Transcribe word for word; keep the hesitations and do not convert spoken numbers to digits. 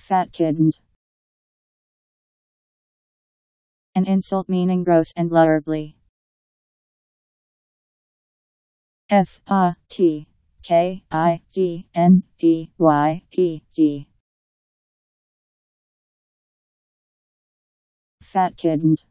Fat kittens. An insult meaning gross and lubberly. F A T K I D N E Y E D. Fat kittens.